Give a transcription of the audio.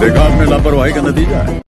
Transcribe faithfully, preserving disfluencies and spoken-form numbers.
बेकार में लापरवाही का नतीजा है।